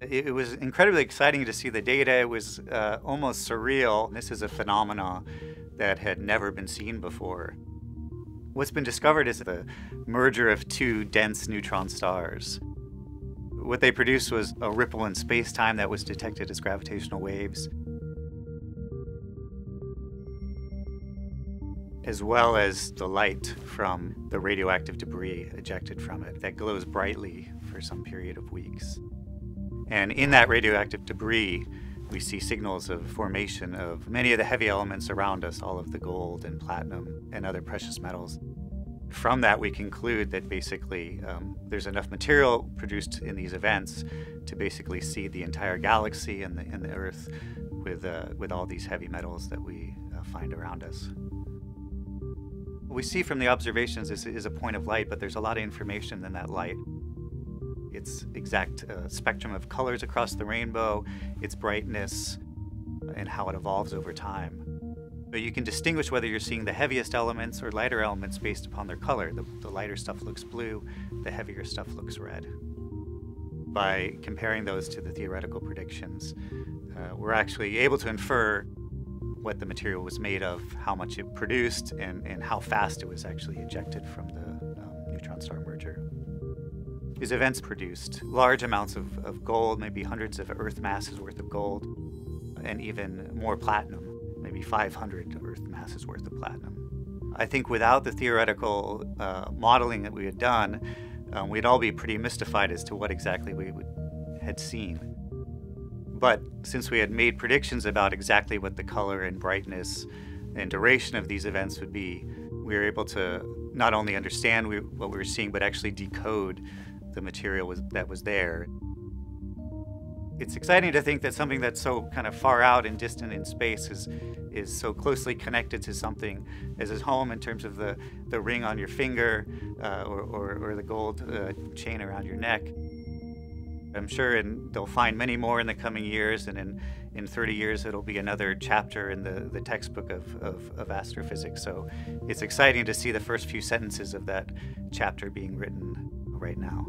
It was incredibly exciting to see the data. It was almost surreal. This is a phenomenon that had never been seen before. What's been discovered is the merger of two dense neutron stars. What they produced was a ripple in space-time that was detected as gravitational waves, as well as the light from the radioactive debris ejected from it that glows brightly for some period of weeks. And in that radioactive debris, we see signals of formation of many of the heavy elements around us, all of the gold and platinum and other precious metals. From that, we conclude that basically there's enough material produced in these events to basically seed the entire galaxy and the Earth with all these heavy metals that we find around us. What we see from the observations is a point of light, but there's a lot of information in that light. Its exact spectrum of colors across the rainbow, its brightness, and how it evolves over time. But you can distinguish whether you're seeing the heaviest elements or lighter elements based upon their color. The lighter stuff looks blue, the heavier stuff looks red. By comparing those to the theoretical predictions, we're actually able to infer what the material was made of, how much it produced, and how fast it was actually ejected from the neutron star merger. These events produced large amounts of gold, maybe hundreds of Earth masses worth of gold, and even more platinum, maybe 500 Earth masses worth of platinum. I think without the theoretical modeling that we had done, we'd all be pretty mystified as to what exactly we had seen. But since we had made predictions about exactly what the color and brightness and duration of these events would be, we were able to not only understand what we were seeing, but actually decode the material that was there. It's exciting to think that something that's so kind of far out and distant in space is so closely connected to something as is home in terms of the ring on your finger or the gold chain around your neck. I'm sure they'll find many more in the coming years, and in 30 years it'll be another chapter in the textbook of astrophysics. So it's exciting to see the first few sentences of that chapter being written right now.